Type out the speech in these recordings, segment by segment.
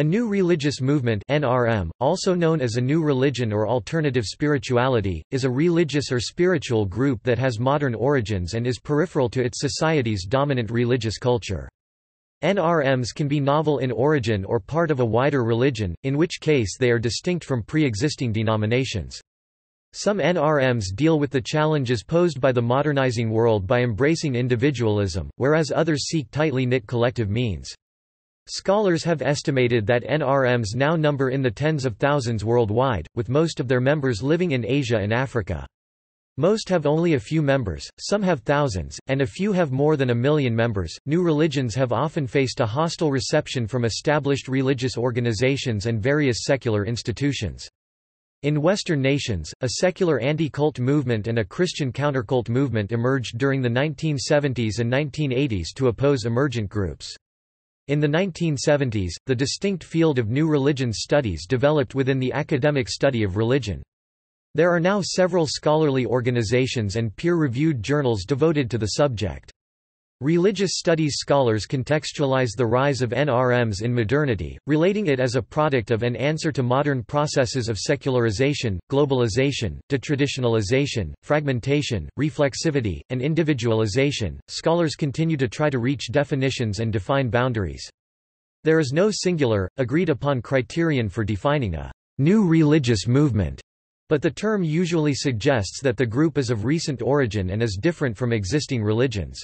A new religious movement (NRM), also known as a new religion or alternative spirituality, is a religious or spiritual group that has modern origins and is peripheral to its society's dominant religious culture. NRMs can be novel in origin or part of a wider religion, in which case they are distinct from pre-existing denominations. Some NRMs deal with the challenges posed by the modernizing world by embracing individualism, whereas others seek tightly knit collective means. Scholars have estimated that NRMs now number in the tens of thousands worldwide, with most of their members living in Asia and Africa. Most have only a few members, some have thousands, and a few have more than 1 million members. New religions have often faced a hostile reception from established religious organizations and various secular institutions. In Western nations, a secular anti-cult movement and a Christian countercult movement emerged during the 1970s and 1980s to oppose emergent groups. In the 1970s, the distinct field of new religion studies developed within the academic study of religion. There are now several scholarly organizations and peer-reviewed journals devoted to the subject. Religious studies scholars contextualize the rise of NRMs in modernity, relating it as a product of an answer to modern processes of secularization, globalization, detraditionalization, fragmentation, reflexivity, and individualization. Scholars continue to try to reach definitions and define boundaries. There is no singular, agreed-upon criterion for defining a new religious movement, but the term usually suggests that the group is of recent origin and is different from existing religions.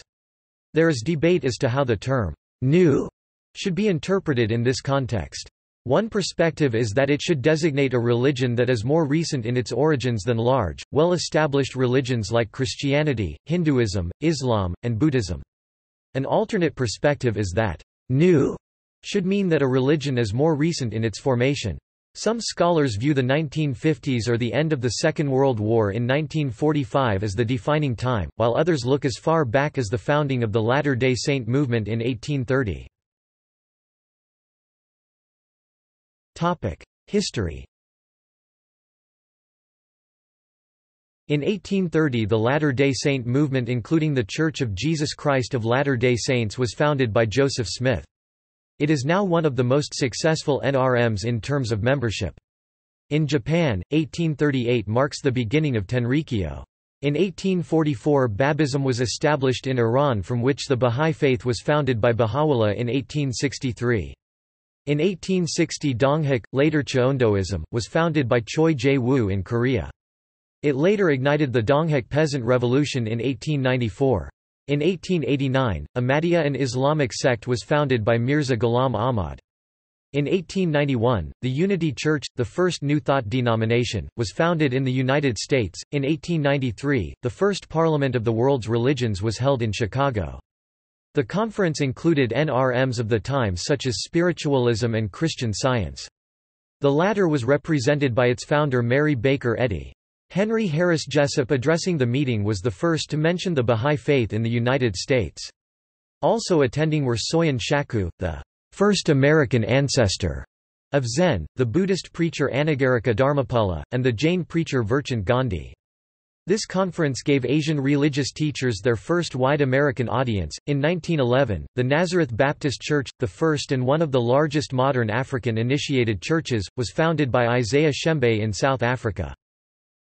There is debate as to how the term "new" should be interpreted in this context. One perspective is that it should designate a religion that is more recent in its origins than large, well-established religions like Christianity, Hinduism, Islam, and Buddhism. An alternate perspective is that "new" should mean that a religion is more recent in its formation. Some scholars view the 1950s or the end of the Second World War in 1945 as the defining time, while others look as far back as the founding of the Latter-day Saint movement in 1830. History. In 1830 the Latter-day Saint movement, including the Church of Jesus Christ of Latter-day Saints, was founded by Joseph Smith. It is now one of the most successful NRMs in terms of membership. In Japan, 1838 marks the beginning of Tenrikyo. In 1844 Babism was established in Iran, from which the Baha'i Faith was founded by Baha'u'llah in 1863. In 1860 Donghak, later Chondoism, was founded by Choi Jae-woo in Korea. It later ignited the Donghak Peasant Revolution in 1894. In 1889, Ahmadiyya, an Islamic sect, was founded by Mirza Ghulam Ahmad. In 1891, the Unity Church, the first New Thought denomination, was founded in the United States. In 1893, the first Parliament of the World's Religions was held in Chicago. The conference included NRMs of the time such as spiritualism and Christian Science. The latter was represented by its founder Mary Baker Eddy. Henry Harris Jessup, addressing the meeting, was the first to mention the Baha'i Faith in the United States. Also attending were Soyen Shaku, the first American ancestor of Zen, the Buddhist preacher Anagarika Dharmapala, and the Jain preacher Virchand Gandhi. This conference gave Asian religious teachers their first wide American audience. In 1911, the Nazareth Baptist Church, the first and one of the largest modern African-initiated churches, was founded by Isaiah Shembe in South Africa.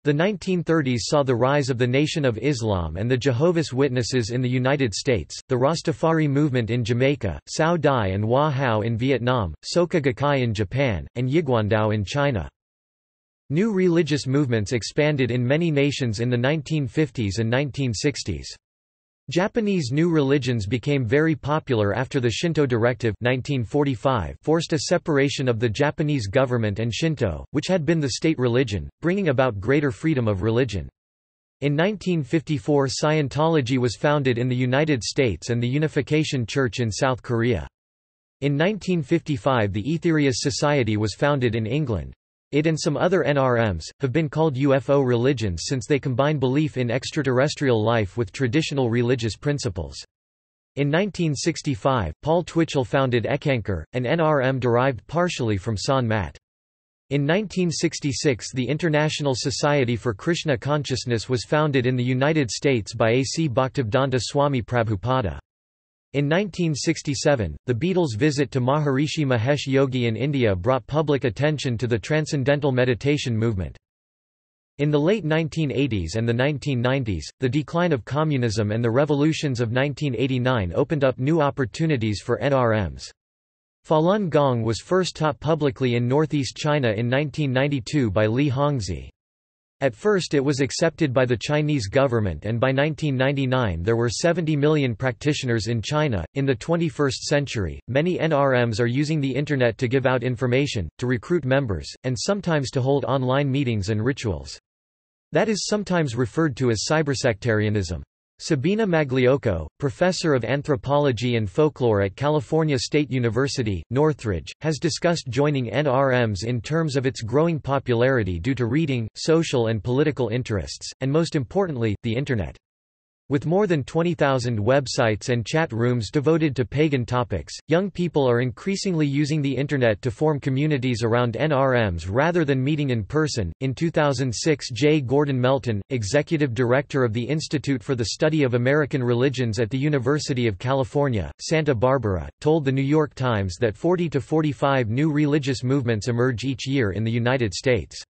The 1930s saw the rise of the Nation of Islam and the Jehovah's Witnesses in the United States, the Rastafari movement in Jamaica, Sao Dai and Wa Hao in Vietnam, Soka Gakkai in Japan, and Yiguandao in China. New religious movements expanded in many nations in the 1950s and 1960s. Japanese new religions became very popular after the Shinto Directive 1945 forced a separation of the Japanese government and Shinto, which had been the state religion, bringing about greater freedom of religion. In 1954 Scientology was founded in the United States and the Unification Church in South Korea. In 1955 the Aetherius Society was founded in England. It and some other NRMs have been called UFO religions since they combine belief in extraterrestrial life with traditional religious principles. In 1965, Paul Twitchell founded Ekankar, an NRM derived partially from San Mat. In 1966, the International Society for Krishna Consciousness was founded in the United States by A.C. Bhaktivedanta Swami Prabhupada. In 1967, the Beatles' visit to Maharishi Mahesh Yogi in India brought public attention to the Transcendental Meditation movement. In the late 1980s and the 1990s, the decline of communism and the revolutions of 1989 opened up new opportunities for NRMs. Falun Gong was first taught publicly in northeast China in 1992 by Li Hongzhi. At first it was accepted by the Chinese government, and by 1999 there were 70 million practitioners in China. In the 21st century, many NRMs are using the internet to give out information, to recruit members, and sometimes to hold online meetings and rituals. That is sometimes referred to as cybersectarianism. Sabina Magliocco, professor of anthropology and folklore at California State University, Northridge, has discussed joining NRMs in terms of its growing popularity due to reading, social and political interests, and most importantly, the Internet. With more than 20,000 websites and chat rooms devoted to pagan topics, young people are increasingly using the internet to form communities around NRMs rather than meeting in person. In 2006, J. Gordon Melton, executive director of the Institute for the Study of American Religions at the University of California, Santa Barbara, told The New York Times that 40 to 45 new religious movements emerge each year in the United States.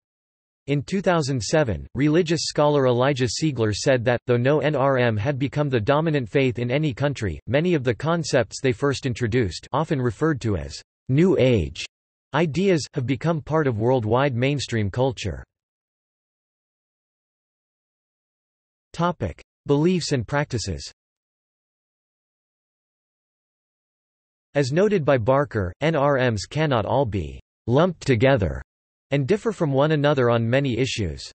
In 2007, religious scholar Elijah Siegler said that, though no NRM had become the dominant faith in any country, many of the concepts they first introduced, often referred to as New Age ideas, have become part of worldwide mainstream culture. Topic: Beliefs and practices. As noted by Barker, NRMs cannot all be lumped together and differ from one another on many issues.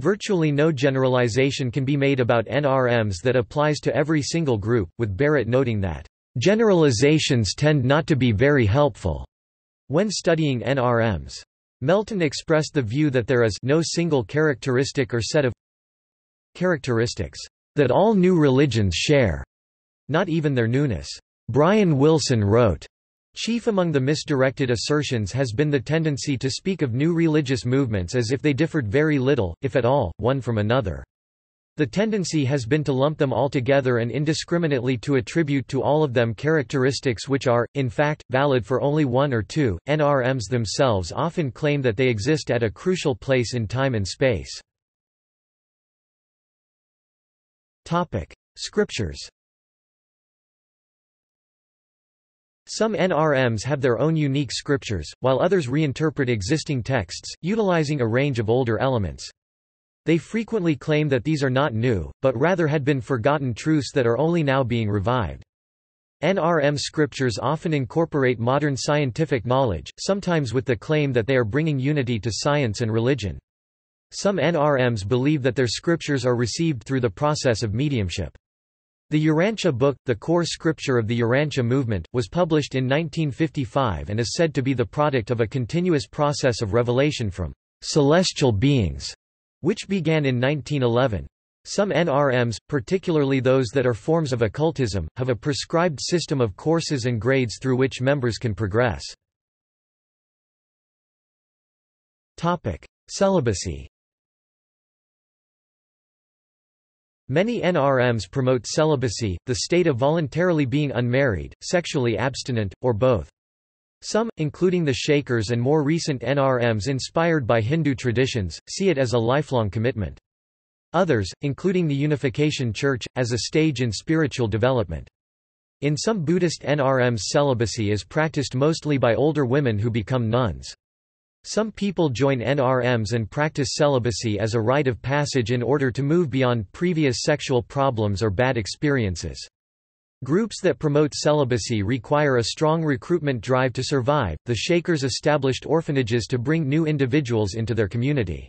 Virtually no generalization can be made about NRMs that applies to every single group, with Barrett noting that, "...generalizations tend not to be very helpful," when studying NRMs. Melton expressed the view that there is no single characteristic or set of characteristics that all new religions share, not even their newness. Brian Wilson wrote, "Chief among the misdirected assertions has been the tendency to speak of new religious movements as if they differed very little, if at all, one from another. The tendency has been to lump them all together and indiscriminately to attribute to all of them characteristics which are, in fact, valid for only one or two." NRMs themselves often claim that they exist at a crucial place in time and space. Topic: Scriptures. Some NRMs have their own unique scriptures, while others reinterpret existing texts, utilizing a range of older elements. They frequently claim that these are not new, but rather had been forgotten truths that are only now being revived. NRM scriptures often incorporate modern scientific knowledge, sometimes with the claim that they are bringing unity to science and religion. Some NRMs believe that their scriptures are received through the process of mediumship. The Urantia book, the core scripture of the Urantia movement, was published in 1955 and is said to be the product of a continuous process of revelation from celestial beings, which began in 1911. Some NRMs, particularly those that are forms of occultism, have a prescribed system of courses and grades through which members can progress. Topic: Celibacy. Many NRMs promote celibacy, the state of voluntarily being unmarried, sexually abstinent, or both. Some, including the Shakers and more recent NRMs inspired by Hindu traditions, see it as a lifelong commitment. Others, including the Unification Church, as a stage in spiritual development. In some Buddhist NRMs, celibacy is practiced mostly by older women who become nuns. Some people join NRMs and practice celibacy as a rite of passage in order to move beyond previous sexual problems or bad experiences. Groups that promote celibacy require a strong recruitment drive to survive. The Shakers established orphanages to bring new individuals into their community.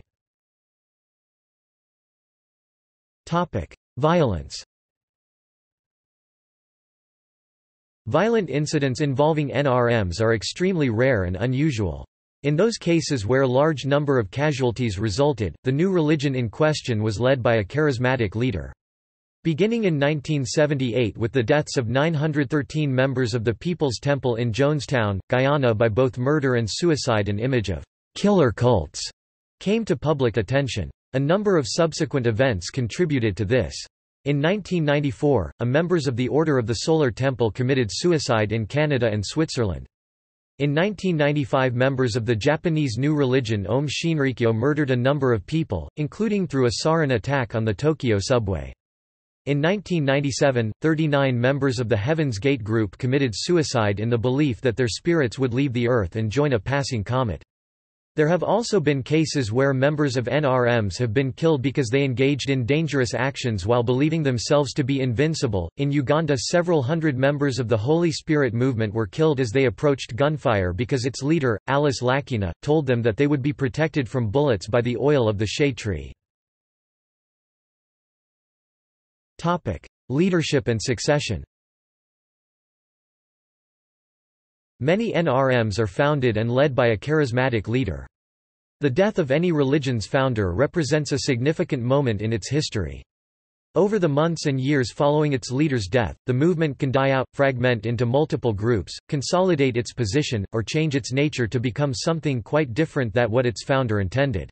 Topic: Violence. Violent incidents involving NRMs are extremely rare and unusual. In those cases where a large number of casualties resulted, the new religion in question was led by a charismatic leader. Beginning in 1978 with the deaths of 913 members of the People's Temple in Jonestown, Guyana by both murder and suicide, an image of killer cults came to public attention. A number of subsequent events contributed to this. In 1994, a members of the Order of the Solar Temple committed suicide in Canada and Switzerland. In 1995, members of the Japanese new religion Om Shinrikyo murdered a number of people, including through a sarin attack on the Tokyo subway. In 1997, 39 members of the Heaven's Gate group committed suicide in the belief that their spirits would leave the Earth and join a passing comet. There have also been cases where members of NRMs have been killed because they engaged in dangerous actions while believing themselves to be invincible. In Uganda, several hundred members of the Holy Spirit movement were killed as they approached gunfire because its leader, Alice Lakina, told them that they would be protected from bullets by the oil of the shea tree. Topic: Leadership and succession. Many NRMs are founded and led by a charismatic leader. The death of any religion's founder represents a significant moment in its history. Over the months and years following its leader's death, the movement can die out, fragment into multiple groups, consolidate its position, or change its nature to become something quite different than what its founder intended.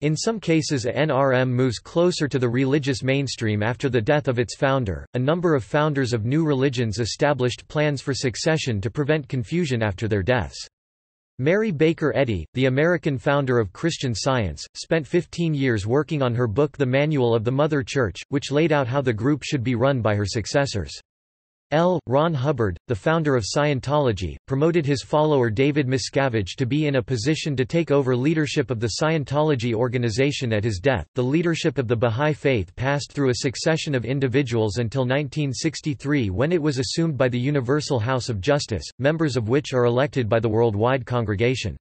In some cases, a NRM moves closer to the religious mainstream after the death of its founder. A number of founders of new religions established plans for succession to prevent confusion after their deaths. Mary Baker Eddy, the American founder of Christian Science, spent 15 years working on her book The Manual of the Mother Church, which laid out how the group should be run by her successors. L. Ron Hubbard, the founder of Scientology, promoted his follower David Miscavige to be in a position to take over leadership of the Scientology organization at his death. The leadership of the Baha'i Faith passed through a succession of individuals until 1963, when it was assumed by the Universal House of Justice, members of which are elected by the worldwide congregation.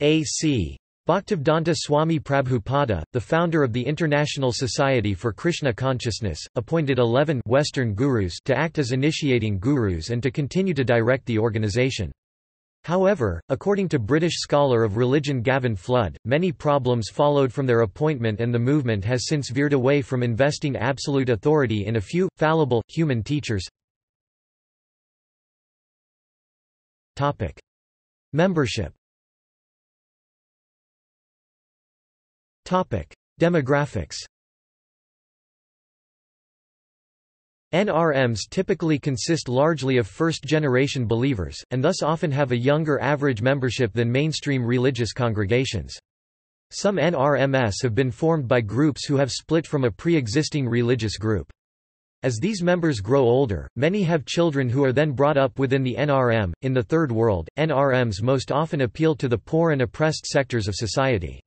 A.C. Bhaktivedanta Swami Prabhupada, the founder of the International Society for Krishna Consciousness, appointed 11 Western gurus to act as initiating gurus and to continue to direct the organization. However, according to British scholar of religion Gavin Flood, many problems followed from their appointment, and the movement has since veered away from investing absolute authority in a few, fallible, human teachers. Topic: Membership. Topic: Demographics. NRMs typically consist largely of first-generation believers, and thus often have a younger average membership than mainstream religious congregations. Some NRMs have been formed by groups who have split from a pre-existing religious group. As these members grow older, many have children who are then brought up within the NRM. In the Third World, NRMs most often appeal to the poor and oppressed sectors of society.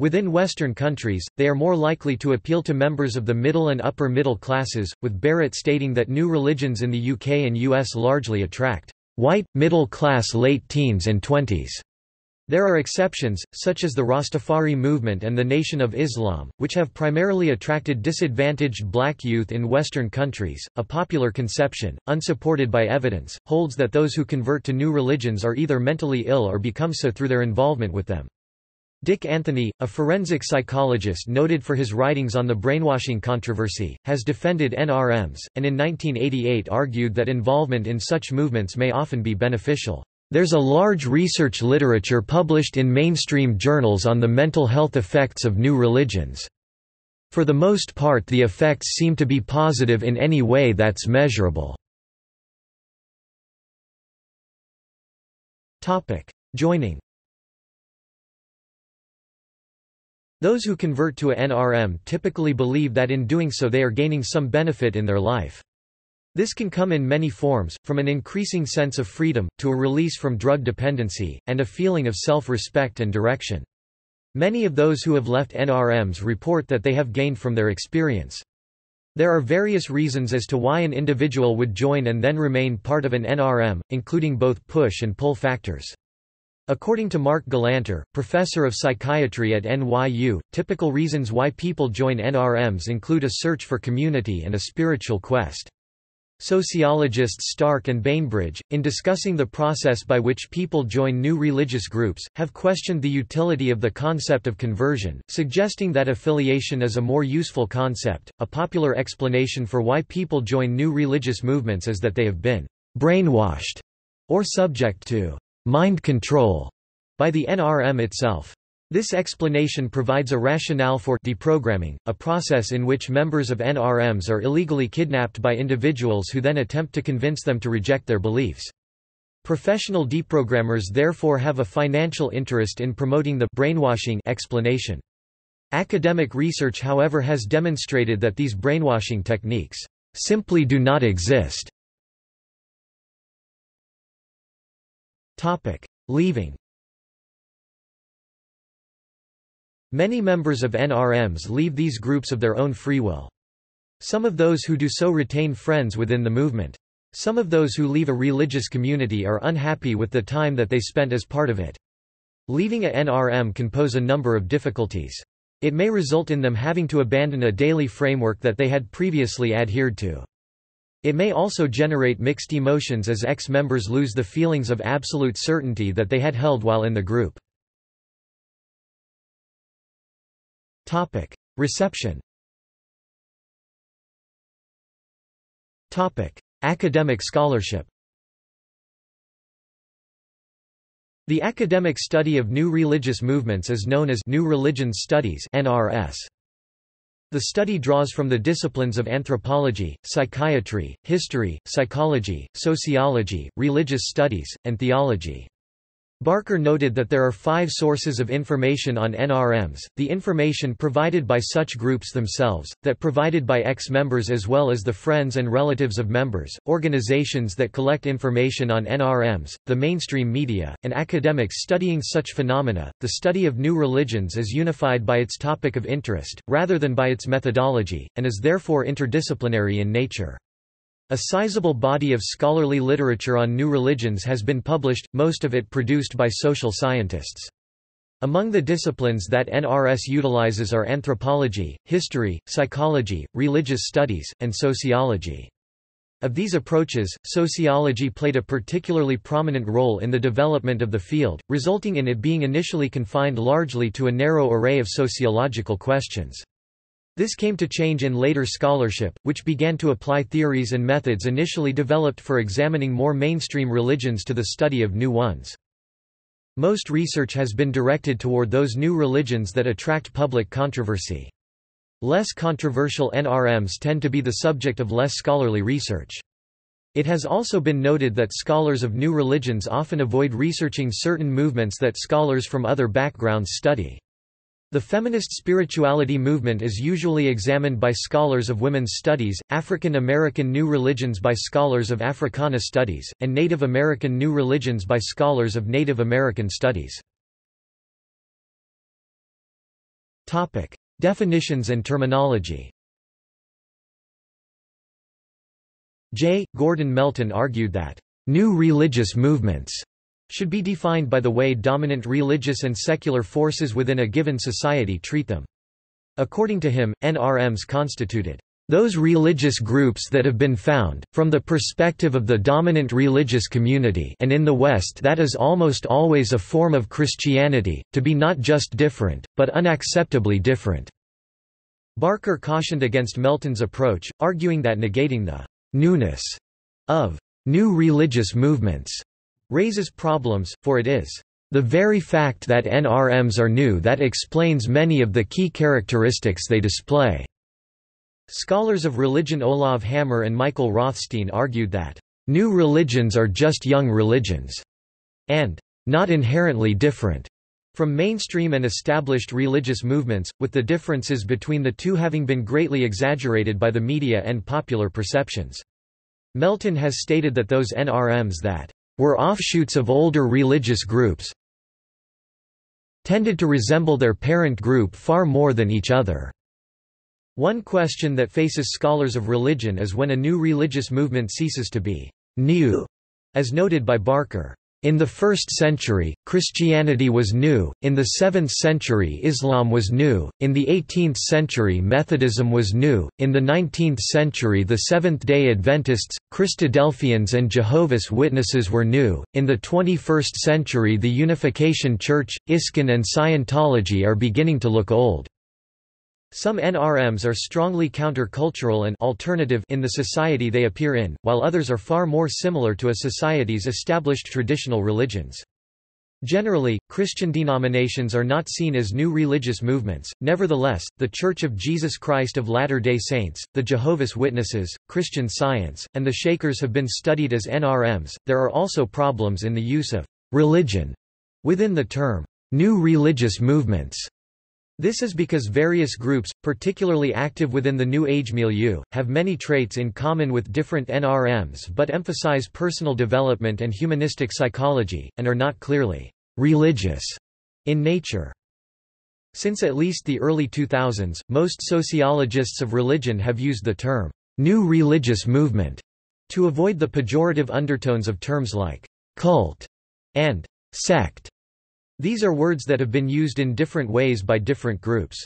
Within Western countries, they are more likely to appeal to members of the middle and upper middle classes, with Barrett stating that new religions in the UK and US largely attract white, middle-class late teens and 20s. There are exceptions, such as the Rastafari movement and the Nation of Islam, which have primarily attracted disadvantaged black youth in Western countries. A popular conception, unsupported by evidence, holds that those who convert to new religions are either mentally ill or become so through their involvement with them. Dick Anthony, a forensic psychologist noted for his writings on the brainwashing controversy, has defended NRMs, and in 1988 argued that involvement in such movements may often be beneficial. There's a large research literature published in mainstream journals on the mental health effects of new religions. For the most part, the effects seem to be positive in any way that's measurable. Topic: Joining. Those who convert to an NRM typically believe that in doing so they are gaining some benefit in their life. This can come in many forms, from an increasing sense of freedom, to a release from drug dependency, and a feeling of self-respect and direction. Many of those who have left NRMs report that they have gained from their experience. There are various reasons as to why an individual would join and then remain part of an NRM, including both push and pull factors. According to Mark Galanter, professor of psychiatry at NYU, typical reasons why people join NRMs include a search for community and a spiritual quest. Sociologists Stark and Bainbridge, in discussing the process by which people join new religious groups, have questioned the utility of the concept of conversion, suggesting that affiliation is a more useful concept. A popular explanation for why people join new religious movements is that they have been brainwashed or subject to mind control by the NRM itself. This explanation provides a rationale for deprogramming, a process in which members of NRMs are illegally kidnapped by individuals who then attempt to convince them to reject their beliefs. Professional deprogrammers therefore have a financial interest in promoting the brainwashing explanation. Academic research, however, has demonstrated that these brainwashing techniques simply do not exist. Topic: Leaving. Many members of NRMs leave these groups of their own free will. Some of those who do so retain friends within the movement. Some of those who leave a religious community are unhappy with the time that they spent as part of it. Leaving a NRM can pose a number of difficulties. It may result in them having to abandon a daily framework that they had previously adhered to. It may also generate mixed emotions as ex-members lose the feelings of absolute certainty that they had held while in the group. Topic: Reception. Topic: Academic scholarship. The academic study of new religious movements is known as New Religions Studies (NRS). The study draws from the disciplines of anthropology, psychiatry, history, psychology, sociology, religious studies, and theology. Barker noted that there are 5 sources of information on NRMs, the information provided by such groups themselves, that provided by ex-members as well as the friends and relatives of members, organizations that collect information on NRMs, the mainstream media, and academics studying such phenomena. The study of new religions is unified by its topic of interest, rather than by its methodology, and is therefore interdisciplinary in nature. A sizable body of scholarly literature on new religions has been published, most of it produced by social scientists. Among the disciplines that NRS utilizes are anthropology, history, psychology, religious studies, and sociology. Of these approaches, sociology played a particularly prominent role in the development of the field, resulting in it being initially confined largely to a narrow array of sociological questions. This came to change in later scholarship, which began to apply theories and methods initially developed for examining more mainstream religions to the study of new ones. Most research has been directed toward those new religions that attract public controversy. Less controversial NRMs tend to be the subject of less scholarly research. It has also been noted that scholars of new religions often avoid researching certain movements that scholars from other backgrounds study. The feminist spirituality movement is usually examined by scholars of women's studies, African American new religions by scholars of Africana studies, and Native American new religions by scholars of Native American studies. Topic: Definitions and terminology. J. Gordon Melton argued that new religious movements should be defined by the way dominant religious and secular forces within a given society treat them. According to him, NRMs constituted those religious groups that have been found, from the perspective of the dominant religious community and in the West that is almost always a form of Christianity, to be not just different, but unacceptably different. Barker cautioned against Melton's approach, arguing that negating the newness of new religious movements raises problems, for it is the very fact that NRMs are new that explains many of the key characteristics they display. Scholars of religion Olav Hammer and Michael Rothstein argued that new religions are just young religions and not inherently different from mainstream and established religious movements, with the differences between the two having been greatly exaggerated by the media and popular perceptions. Melton has stated that those NRMs that were offshoots of older religious groups tended to resemble their parent group far more than each other. One question that faces scholars of religion is when a new religious movement ceases to be new, as noted by Barker. In the 1st century, Christianity was new, in the 7th century Islam was new, in the 18th century Methodism was new, in the 19th century the Seventh-day Adventists, Christadelphians and Jehovah's Witnesses were new, in the 21st century the Unification Church, ISKCON and Scientology are beginning to look old. Some NRMs are strongly counter-cultural and alternative in the society they appear in, while others are far more similar to a society's established traditional religions. Generally, Christian denominations are not seen as new religious movements. Nevertheless, the Church of Jesus Christ of Latter-day Saints, the Jehovah's Witnesses, Christian Science, and the Shakers have been studied as NRMs. There are also problems in the use of religion within the term new religious movements. This is because various groups, particularly active within the New Age milieu, have many traits in common with different NRMs but emphasize personal development and humanistic psychology, and are not clearly religious in nature. Since at least the early 2000s, most sociologists of religion have used the term new religious movement to avoid the pejorative undertones of terms like cult and sect. These are words that have been used in different ways by different groups.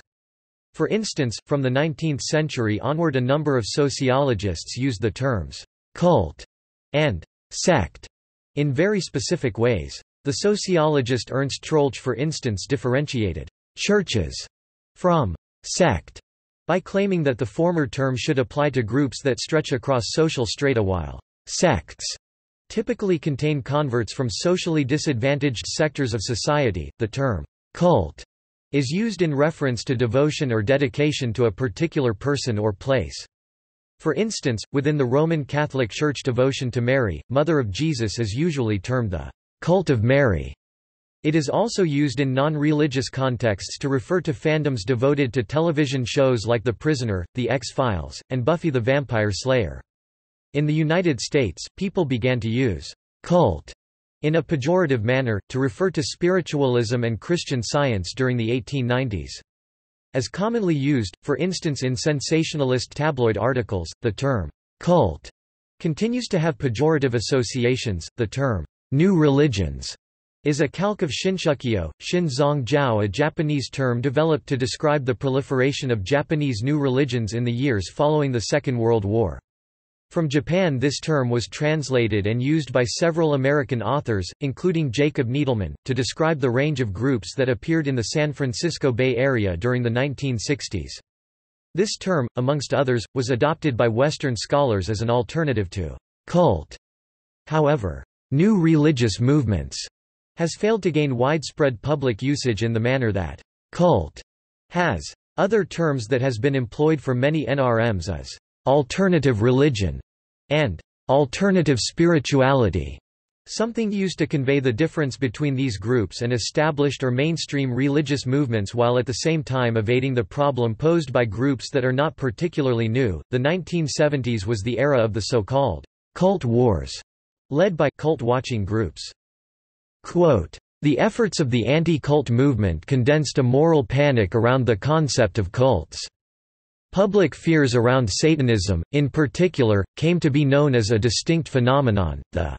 For instance, from the 19th century onward a number of sociologists used the terms «cult» and «sect» in very specific ways. The sociologist Ernst Troeltsch, for instance, differentiated «churches» from «sect» by claiming that the former term should apply to groups that stretch across social strata while «sects» typically contain converts from socially disadvantaged sectors of society. The term cult is used in reference to devotion or dedication to a particular person or place. For instance, within the Roman Catholic Church, devotion to Mary, Mother of Jesus, is usually termed the cult of Mary. It is also used in non-religious contexts to refer to fandoms devoted to television shows like The Prisoner, The X-Files, and Buffy the Vampire Slayer. In the United States, people began to use «cult» in a pejorative manner, to refer to spiritualism and Christian Science during the 1890s. As commonly used, for instance in sensationalist tabloid articles, the term «cult» continues to have pejorative associations. The term «new religions» is a calque of Shinshukyo, Shinzong Jiao, a Japanese term developed to describe the proliferation of Japanese new religions in the years following the Second World War. From Japan, this term was translated and used by several American authors, including Jacob Needleman, to describe the range of groups that appeared in the San Francisco Bay Area during the 1960s. This term, amongst others, was adopted by Western scholars as an alternative to cult. However, new religious movements has failed to gain widespread public usage in the manner that cult has. Other terms that has been employed for many NRMs is alternative religion and alternative spirituality, something used to convey the difference between these groups and established or mainstream religious movements, while at the same time evading the problem posed by groups that are not particularly new. The 1970s was the era of the so-called cult wars, led by cult-watching groups. Quote, "The efforts of the anti-cult movement condensed a moral panic around the concept of cults. Public fears around Satanism, in particular, came to be known as a distinct phenomenon, the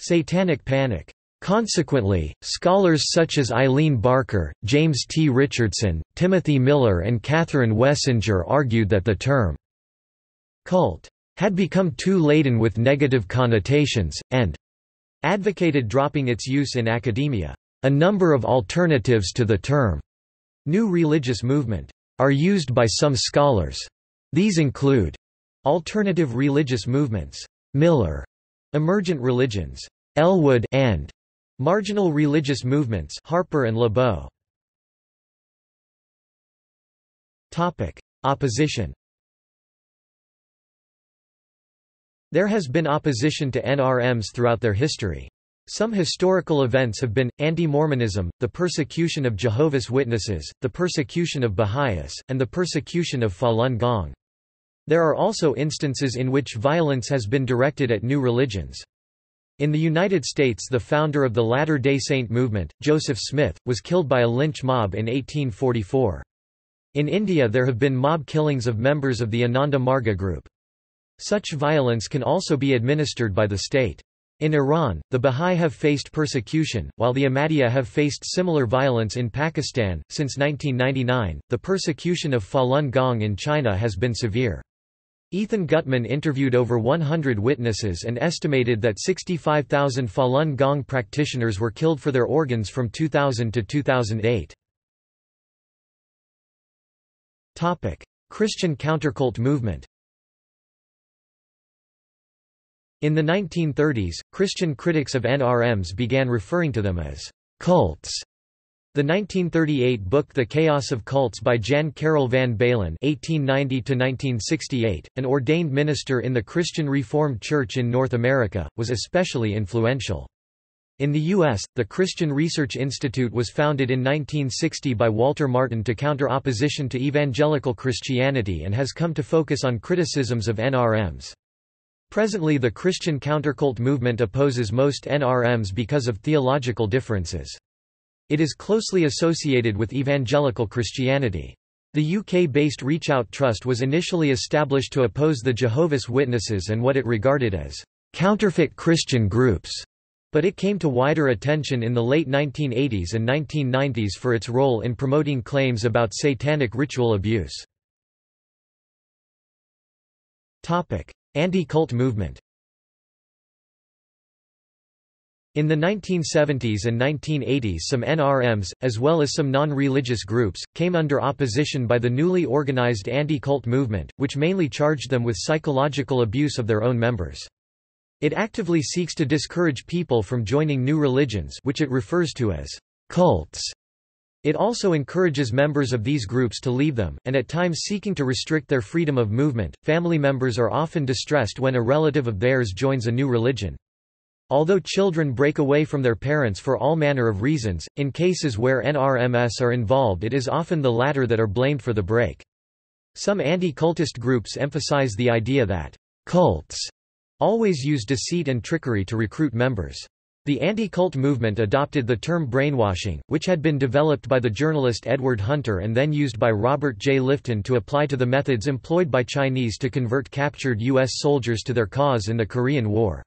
Satanic Panic. Consequently, scholars such as Eileen Barker, James T. Richardson, Timothy Miller and Catherine Wessinger argued that the term cult had become too laden with negative connotations, and advocated dropping its use in academia. A number of alternatives to the term new religious movement are used by some scholars. These include alternative religious movements, Miller, emergent religions, Elwood, and marginal religious movements, Harper and LeBeau." Topic: Opposition. There has been opposition to NRMs throughout their history. Some historical events have been anti-Mormonism, the persecution of Jehovah's Witnesses, the persecution of Baha'is, and the persecution of Falun Gong. There are also instances in which violence has been directed at new religions. In the United States, the founder of the Latter-day Saint movement, Joseph Smith, was killed by a lynch mob in 1844. In India, there have been mob killings of members of the Ananda Marga group. Such violence can also be administered by the state. In Iran, the Baha'i have faced persecution, while the Ahmadiyya have faced similar violence in Pakistan. Since 1999, the persecution of Falun Gong in China has been severe. Ethan Gutman interviewed over 100 witnesses and estimated that 65,000 Falun Gong practitioners were killed for their organs from 2000 to 2008. Topic: Christian countercult movement. In the 1930s, Christian critics of NRMs began referring to them as cults. The 1938 book The Chaos of Cults by Jan Carroll van Balen (1890–1968), an ordained minister in the Christian Reformed Church in North America, was especially influential. In the U.S., the Christian Research Institute was founded in 1960 by Walter Martin to counter opposition to evangelical Christianity and has come to focus on criticisms of NRMs. Presently, the Christian countercult movement opposes most NRMs because of theological differences. It is closely associated with evangelical Christianity. The UK-based Reach Out Trust was initially established to oppose the Jehovah's Witnesses and what it regarded as counterfeit Christian groups, but it came to wider attention in the late 1980s and 1990s for its role in promoting claims about satanic ritual abuse. Anti-cult movement. In the 1970s and 1980s, some NRMs, as well as some non-religious groups, came under opposition by the newly organized anti-cult movement, which mainly charged them with psychological abuse of their own members. It actively seeks to discourage people from joining new religions, which it refers to as cults. It also encourages members of these groups to leave them, and at times seeking to restrict their freedom of movement. Family members are often distressed when a relative of theirs joins a new religion. Although children break away from their parents for all manner of reasons, in cases where NRMs are involved, it is often the latter that are blamed for the break. Some anti-cultist groups emphasize the idea that cults always use deceit and trickery to recruit members. The anti-cult movement adopted the term brainwashing, which had been developed by the journalist Edward Hunter and then used by Robert J. Lifton to apply to the methods employed by Chinese to convert captured U.S. soldiers to their cause in the Korean War.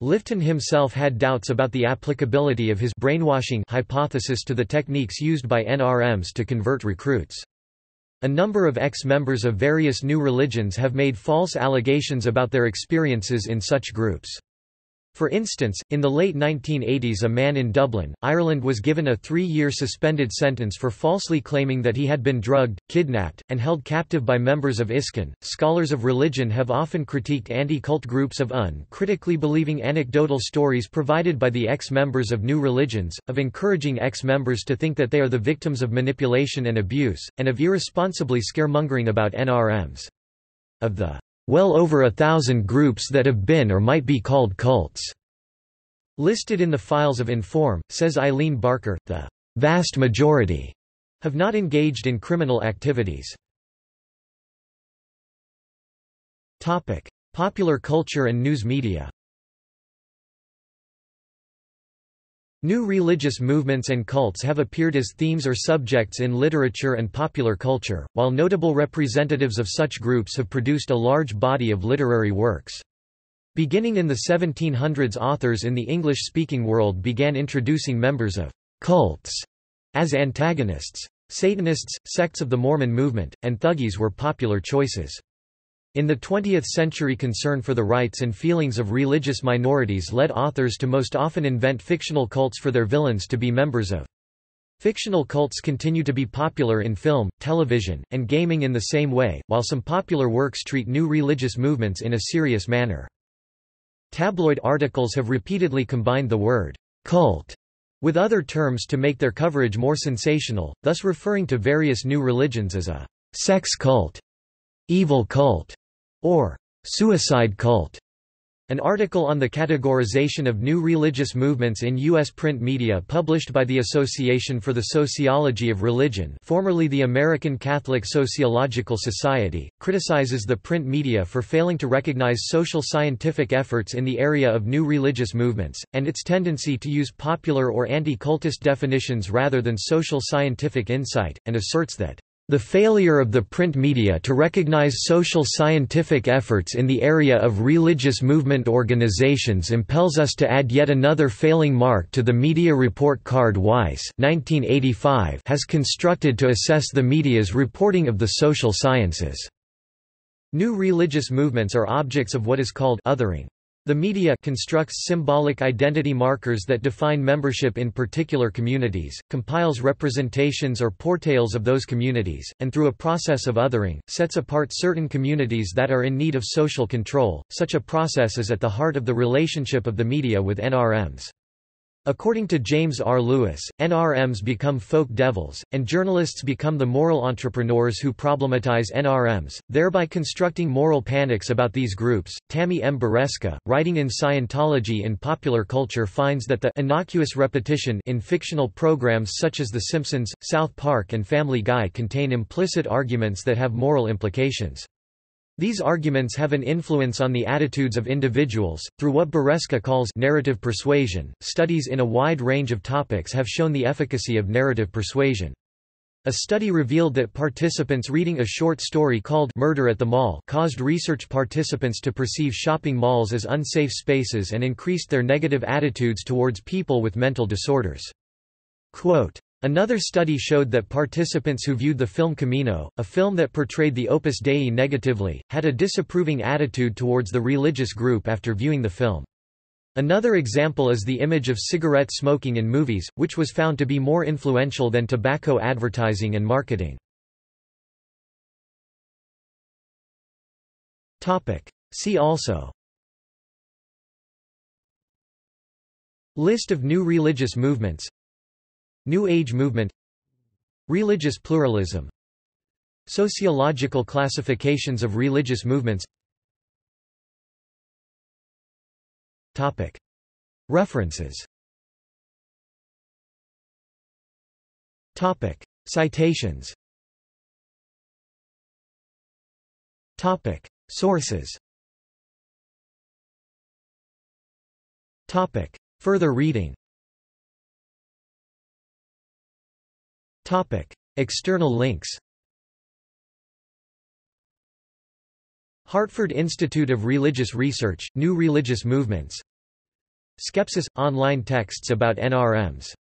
Lifton himself had doubts about the applicability of his brainwashing hypothesis to the techniques used by NRMs to convert recruits. A number of ex-members of various new religions have made false allegations about their experiences in such groups. For instance, in the late 1980s, a man in Dublin, Ireland was given a 3-year suspended sentence for falsely claiming that he had been drugged, kidnapped, and held captive by members of ISKCON. Scholars of religion have often critiqued anti-cult groups of uncritically believing anecdotal stories provided by the ex-members of new religions, of encouraging ex-members to think that they are the victims of manipulation and abuse, and of irresponsibly scaremongering about NRMs. Of the well over 1,000 groups that have been or might be called cults listed in the files of Inform, says Eileen Barker, the vast majority have not engaged in criminal activities. Topic: Popular culture and news media. New religious movements and cults have appeared as themes or subjects in literature and popular culture, while notable representatives of such groups have produced a large body of literary works. Beginning in the 1700s, authors in the English-speaking world began introducing members of cults as antagonists. Satanists, sects of the Mormon movement, and thuggies were popular choices. In the 20th century, concern for the rights and feelings of religious minorities led authors to most often invent fictional cults for their villains to be members of. Fictional cults continue to be popular in film, television, and gaming in the same way, while some popular works treat new religious movements in a serious manner. Tabloid articles have repeatedly combined the word cult with other terms to make their coverage more sensational, thus referring to various new religions as a sex cult, evil cult, or suicide cult. An article on the categorization of new religious movements in U.S. print media published by the Association for the Sociology of Religion, formerly the American Catholic Sociological Society, criticizes the print media for failing to recognize social scientific efforts in the area of new religious movements, and its tendency to use popular or anti-cultist definitions rather than social scientific insight, and asserts that the failure of the print media to recognize social scientific efforts in the area of religious movement organizations impels us to add yet another failing mark to the media report card Weiss (1985) has constructed to assess the media's reporting of the social sciences. New religious movements are objects of what is called othering. The media constructs symbolic identity markers that define membership in particular communities, compiles representations or portrayals of those communities, and through a process of othering, sets apart certain communities that are in need of social control. Such a process is at the heart of the relationship of the media with NRMs. According to James R. Lewis, NRMs become folk devils, and journalists become the moral entrepreneurs who problematize NRMs, thereby constructing moral panics about these groups. Tammy M. Bereska, writing in Scientology in Popular Culture, finds that the innocuous repetition in fictional programs such as The Simpsons, South Park, and Family Guy contain implicit arguments that have moral implications. These arguments have an influence on the attitudes of individuals, through what Bereska calls narrative persuasion. Studies in a wide range of topics have shown the efficacy of narrative persuasion. A study revealed that participants reading a short story called Murder at the Mall caused research participants to perceive shopping malls as unsafe spaces and increased their negative attitudes towards people with mental disorders. Quote, another study showed that participants who viewed the film Camino, a film that portrayed the Opus Dei negatively, had a disapproving attitude towards the religious group after viewing the film. Another example is the image of cigarette smoking in movies, which was found to be more influential than tobacco advertising and marketing. See also: List of new religious movements, New Age movement, religious pluralism, sociological classifications of religious movements. Topic. References. Topic. Citations. Topic. Sources. Topic. Further reading. Topic. External links. Hartford Institute of Religious Research, New Religious Movements. Skepsis – online texts about NRMs.